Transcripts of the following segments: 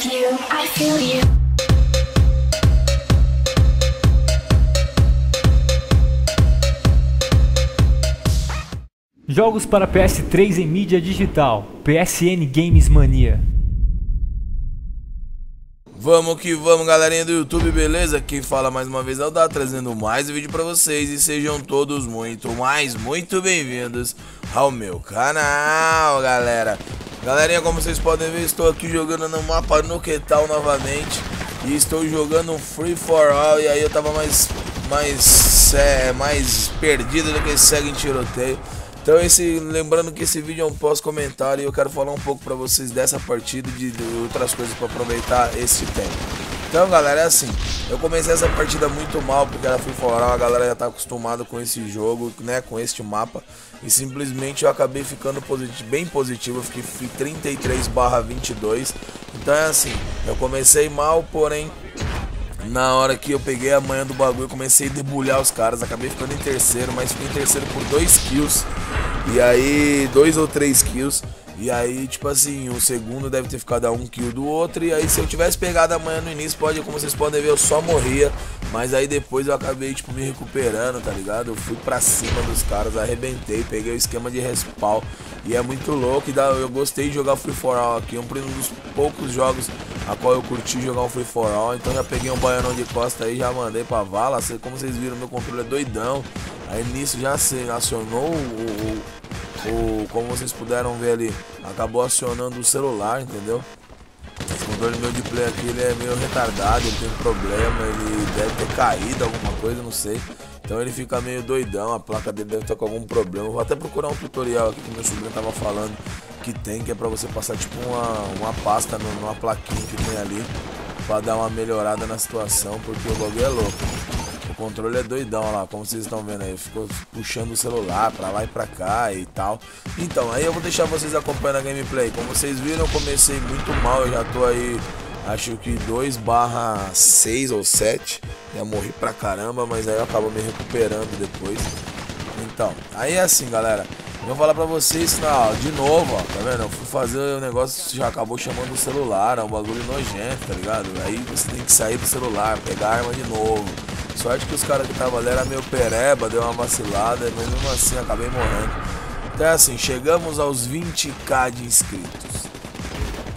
with you, I feel you. Jogos para PS3 em mídia digital, PSN Games Mania. Vamos que vamos, galerinha do YouTube, beleza? Quem fala mais uma vez é o Dá, trazendo mais um vídeo pra vocês. E sejam todos muito bem-vindos ao meu canal, galera. Galerinha, como vocês podem ver, estou aqui jogando no mapa Nuketown novamente. E estou jogando Free For All. E aí eu tava mais perdido do que segue em tiroteio. Então, lembrando que esse vídeo é um pós-comentário e eu quero falar um pouco pra vocês dessa partida e de outras coisas pra aproveitar esse tempo. Então, galera, é assim, eu comecei essa partida muito mal, porque ela foi fora, a galera já tá acostumada com esse jogo, né, com este mapa. E simplesmente eu acabei ficando bem positivo, eu fui 33/22. Então é assim, eu comecei mal, porém... na hora que eu peguei a manha do bagulho, comecei a debulhar os caras, acabei ficando em terceiro, mas fiquei em terceiro por 2 kills. E aí, 2 ou 3 kills. E aí, tipo assim, o segundo deve ter ficado a 1 kill do outro. E aí, se eu tivesse pegado a manha no início, como vocês podem ver, eu só morria. Mas aí depois eu acabei, tipo, me recuperando, tá ligado? Eu fui pra cima dos caras, arrebentei, peguei o esquema de respawn. E é muito louco, eu gostei de jogar Free For All aqui, é um dos poucos jogos a qual eu curti jogar um Free For All. Então já peguei um baianão de costa aí, já mandei pra vala. Como vocês viram, meu controle é doidão. Aí nisso já se acionou o como vocês puderam ver ali, acabou acionando o celular, entendeu? Esse controle meu de play aqui, ele é meio retardado, ele tem um problema, ele deve ter caído alguma coisa, não sei. Então ele fica meio doidão, a placa dele deve estar com algum problema. Vou até procurar um tutorial aqui que meu sobrinho tava falando que tem, que é pra você passar tipo uma pasta numa plaquinha que tem ali, pra dar uma melhorada na situação, porque o bagulho é louco. O controle é doidão, olha lá, como vocês estão vendo aí, ficou puxando o celular pra lá e pra cá e tal. Então, aí eu vou deixar vocês acompanhando a gameplay. Como vocês viram, eu comecei muito mal, eu já tô aí... acho que 2/6 ou 7. Já morri pra caramba, mas aí eu acabo me recuperando depois. Então, aí é assim, galera. Eu vou falar pra vocês, ó, de novo, ó, tá vendo? Eu fui fazer o negócio, já acabou chamando o celular, é um bagulho nojento, tá ligado? Aí você tem que sair do celular, pegar a arma de novo. Sorte que os caras que estavam ali eram meio pereba, deu uma vacilada, mas mesmo assim acabei morrendo. Então é assim, chegamos aos 20k de inscritos.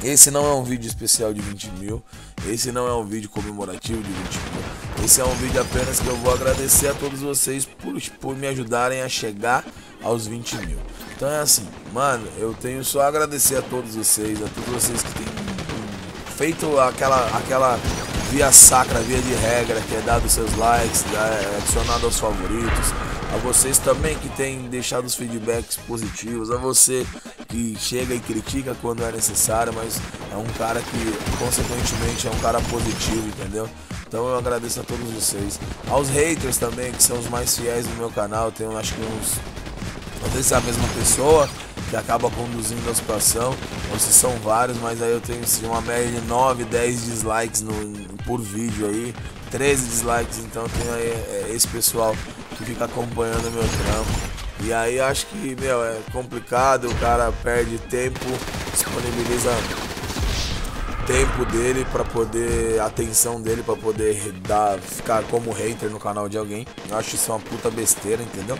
Esse não é um vídeo especial de 20 mil, esse não é um vídeo comemorativo de 20 mil, esse é um vídeo apenas que eu vou agradecer a todos vocês por me ajudarem a chegar aos 20 mil. Então é assim, mano, eu tenho só a agradecer a todos vocês que têm feito aquela via sacra, via de regra, que é dado os seus likes, adicionado aos favoritos, a vocês também que têm deixado os feedbacks positivos, a você que chega e critica quando é necessário, mas é um cara que consequentemente é um cara positivo, entendeu? Então eu agradeço a todos vocês, aos haters também, que são os mais fiéis do meu canal. Tenho acho que uns, não sei se é a mesma pessoa que acaba conduzindo a situação, ou se são vários, mas aí eu tenho assim, uma média de 9, 10 dislikes por vídeo aí, 13 dislikes, então tem aí esse pessoal que fica acompanhando o meu trampo. E aí acho que, meu, é complicado, o cara perde tempo, disponibiliza tempo dele pra poder, atenção dele pra poder ficar como hater no canal de alguém. Eu acho isso uma puta besteira, entendeu?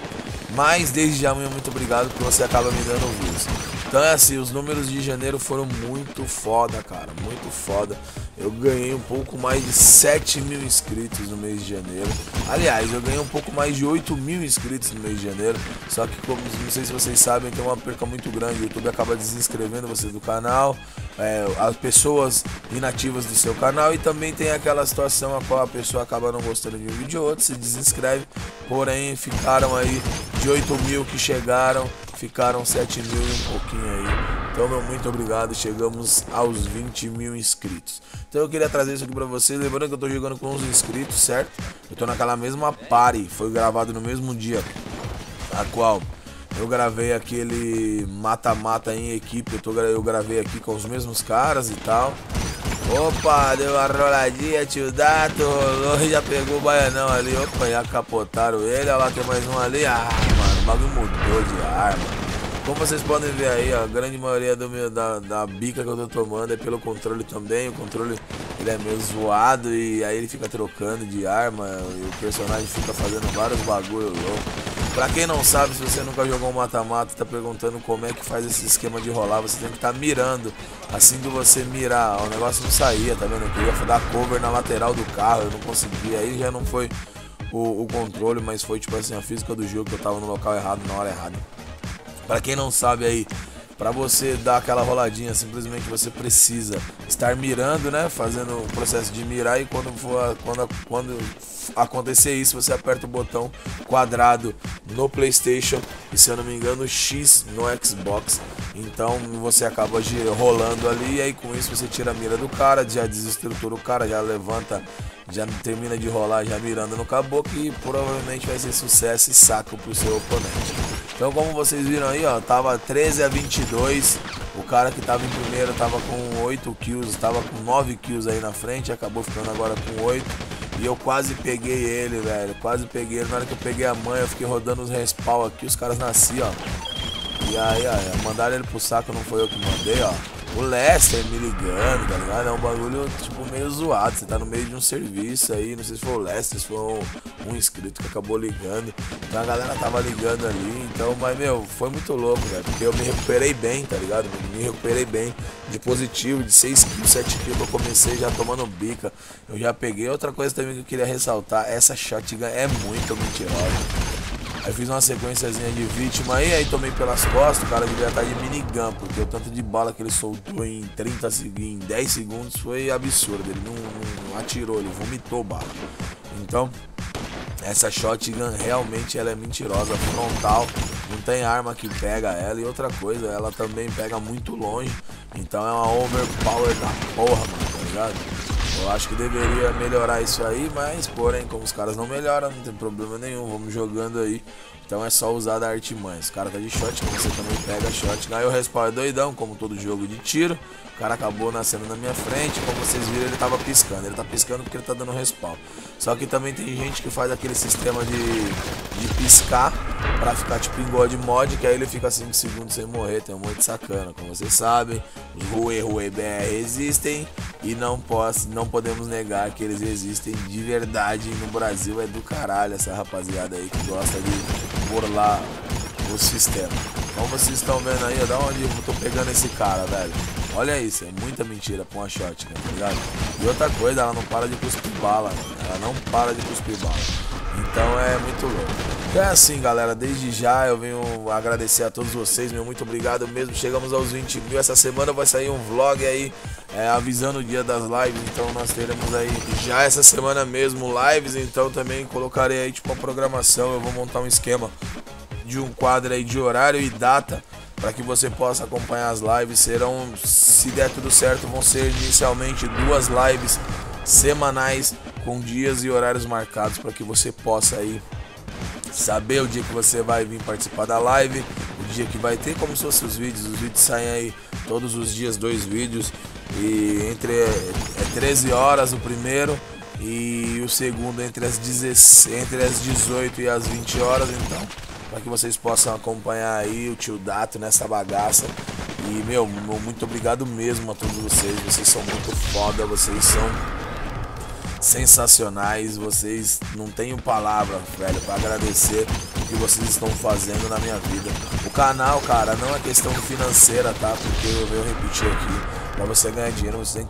Mas desde já, muito obrigado, porque você acaba me dando views. Então é assim, os números de janeiro foram muito foda, cara, muito foda. Eu ganhei um pouco mais de 7 mil inscritos no mês de janeiro. Aliás, eu ganhei um pouco mais de 8 mil inscritos no mês de janeiro. Só que, como não sei se vocês sabem, tem uma perca muito grande. O YouTube acaba desinscrevendo vocês do canal, as pessoas inativas do seu canal. E também tem aquela situação a qual a pessoa acaba não gostando de um vídeo ou outro, se desinscreve. Porém, ficaram aí de 8 mil que chegaram, ficaram 7 mil e um pouquinho aí. Então, meu, muito obrigado, chegamos aos 20 mil inscritos. Então eu queria trazer isso aqui pra vocês, lembrando que eu tô jogando com uns inscritos, certo? Eu tô naquela mesma party, foi gravado no mesmo dia, a qual eu gravei aquele mata-mata em equipe, eu gravei aqui com os mesmos caras e tal. Opa, deu uma roladinha, tio Dato, rolou e já pegou o baianão ali, opa, já capotaram ele, olha lá, tem mais um ali, ah, mano, o bagulho mudou de arma. Como vocês podem ver aí, ó, a grande maioria do meu, da bica que eu tô tomando é pelo controle também. O controle ele é meio zoado e aí ele fica trocando de arma e o personagem fica fazendo vários bagulho louco. Pra quem não sabe, se você nunca jogou um mata-mata e tá perguntando como é que faz esse esquema de rolar, você tem que estar mirando. Assim que você mirar, ó, o negócio não saía, tá vendo? Eu queria dar cover na lateral do carro, eu não consegui. Aí já não foi o controle, mas foi tipo assim, a física do jogo, que eu tava no local errado, na hora errada. Pra quem não sabe aí, pra você dar aquela roladinha, simplesmente você precisa estar mirando, né? Fazendo o processo de mirar e quando acontecer isso, você aperta o botão quadrado no PlayStation e, se eu não me engano, X no Xbox. Então você acaba rolando ali e aí com isso você tira a mira do cara, já desestrutura o cara, já levanta, já termina de rolar, já mirando no caboclo e provavelmente vai ser sucesso e saco pro seu oponente. Então como vocês viram aí, ó, tava 13-22, o cara que tava em primeiro tava com 8 kills, tava com 9 kills aí na frente, acabou ficando agora com 8. E eu quase peguei ele, velho, quase peguei ele. Na hora que eu peguei a mãe, eu fiquei rodando os respawn aqui, os caras nasciam, ó. E aí, mandaram ele pro saco, não foi eu que mandei, ó. O Lester me ligando, tá ligado? É um bagulho, tipo, meio zoado. Você tá no meio de um serviço aí, não sei se foi o Lester, se foi um inscrito que acabou ligando. Então a galera tava ligando ali, então, mas, meu, foi muito louco, velho. Porque eu me recuperei bem, tá ligado? Me recuperei bem de positivo, de 6 kills, 7 kills, eu comecei já tomando bica. Eu já peguei. Outra coisa também que eu queria ressaltar, essa shotgun é muito mentirosa. Aí fiz uma sequenciazinha de vítima e aí tomei pelas costas, o cara devia estar de minigun, porque o tanto de bala que ele soltou em 10 segundos foi absurdo, ele não atirou, ele vomitou bala. Então, essa shotgun realmente ela é mentirosa, frontal, não tem arma que pega ela e outra coisa, ela também pega muito longe, então é uma overpower da porra, mano, tá ligado? Eu acho que deveria melhorar isso aí, mas porém, como os caras não melhoram, não tem problema nenhum, vamos jogando aí. Então é só usar da artimanha. Esse cara tá de shotgun, você também pega shotgun. Aí o respawn é doidão, como todo jogo de tiro. O cara acabou nascendo na minha frente. Como vocês viram, ele tava piscando. Ele tá piscando porque ele tá dando respawn. Só que também tem gente que faz aquele sistema de piscar pra ficar tipo em God Mod, que aí ele fica 5 segundos sem morrer. Tem um monte de sacana, como vocês sabem. Os Rue BR existem e não podemos negar que eles existem de verdade. E no Brasil é do caralho essa rapaziada aí que gosta de burlar o sistema. Como vocês estão vendo aí, da onde eu tô pegando esse cara, velho. Olha isso, é muita mentira pra uma shotgun, tá ligado? E outra coisa, ela não para de cuspir bala, mano. Ela não para de cuspir bala. Então é muito louco. É assim, galera, desde já eu venho agradecer a todos vocês, meu muito obrigado mesmo, chegamos aos 20 mil, essa semana vai sair um vlog aí, avisando o dia das lives, então nós teremos aí já essa semana mesmo lives, então também colocarei aí tipo uma programação, eu vou montar um esquema de um quadro aí de horário e data, para que você possa acompanhar as lives, serão, se der tudo certo, vão ser inicialmente 2 lives semanais, com dias e horários marcados, para que você possa aí saber o dia que você vai vir participar da live, o dia que vai ter, como se fossem os vídeos saem aí todos os dias, 2 vídeos, e entre 13 horas o primeiro e o segundo entre as 18 e as 20 horas, então, para que vocês possam acompanhar aí o Tio Dato nessa bagaça. E meu, muito obrigado mesmo a todos vocês, vocês são muito foda, vocês são sensacionais, vocês não tenho palavra, velho, para agradecer o que vocês estão fazendo na minha vida. O canal, cara, não é questão financeira, tá? Porque eu vou repetir aqui, para você ganhar dinheiro você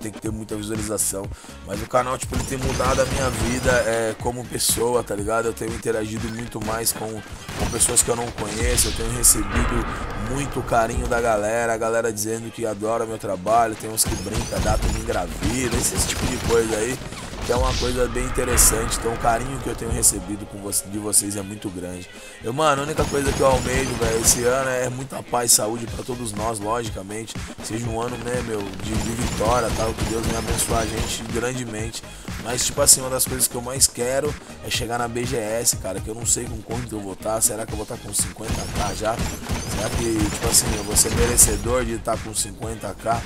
tem que ter muita visualização, mas o canal, tipo, ele tem mudado a minha vida como pessoa, tá ligado? Eu tenho interagido muito mais com pessoas que eu não conheço, eu tenho recebido muito carinho da galera, a galera dizendo que adora meu trabalho, tem uns que brincam, data me engravida, esse tipo de coisa aí, que é uma coisa bem interessante, então o carinho que eu tenho recebido de vocês é muito grande. Eu, mano, a única coisa que eu almejo, velho, esse ano é muita paz e saúde para todos nós, logicamente, seja um ano, né, meu, de vitória, tal, que Deus venha abençoar a gente grandemente, mas, tipo assim, uma das coisas que eu mais quero é chegar na BGS, cara, que eu não sei com quanto eu vou estar, será que eu vou estar com 50k já? Será que, tipo assim, eu vou ser merecedor de estar com 50k?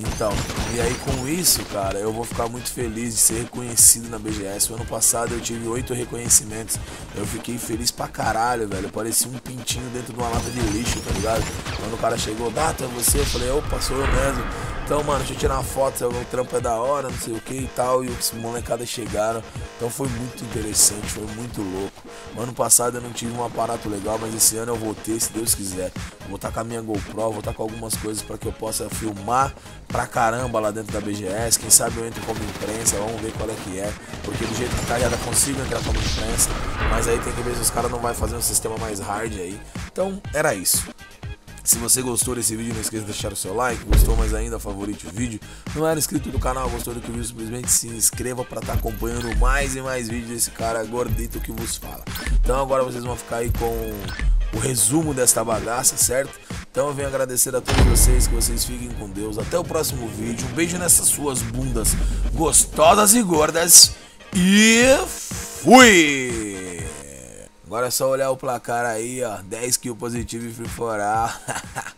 Então, e aí com isso, cara, eu vou ficar muito feliz de ser reconhecido na BGS. O ano passado eu tive 8 reconhecimentos. Eu fiquei feliz pra caralho, velho. Eu parecia um pintinho dentro de uma lata de lixo, tá ligado? Quando o cara chegou, Data, é você? Eu falei, opa, sou eu mesmo. Então, mano, deixa eu tirar uma foto, o trampo é da hora, não sei o que e tal. E os molecadas chegaram. Então foi muito interessante, foi muito louco. O ano passado eu não tive um aparato legal, mas esse ano eu vou ter, se Deus quiser. Eu vou estar com a minha GoPro, vou estar com algumas coisas para que eu possa filmar pra caramba lá dentro da BGS. Quem sabe eu entro como imprensa, vamos ver qual é que é. Porque do jeito que tá, já consigo entrar como imprensa. Mas aí tem que ver se os caras não vão fazer um sistema mais hard aí. Então, era isso. Se você gostou desse vídeo, não esqueça de deixar o seu like. Gostou mais ainda, favorite o vídeo. Não era inscrito do canal, gostou do que viu, simplesmente se inscreva para estar acompanhando mais e mais vídeos desse cara gordito que vos fala. Então agora vocês vão ficar aí com o resumo desta bagaça, certo? Então eu venho agradecer a todos vocês, que vocês fiquem com Deus. Até o próximo vídeo. Um beijo nessas suas bundas gostosas e gordas. E fui! Agora é só olhar o placar aí, ó, 10 kills positivo e free for all.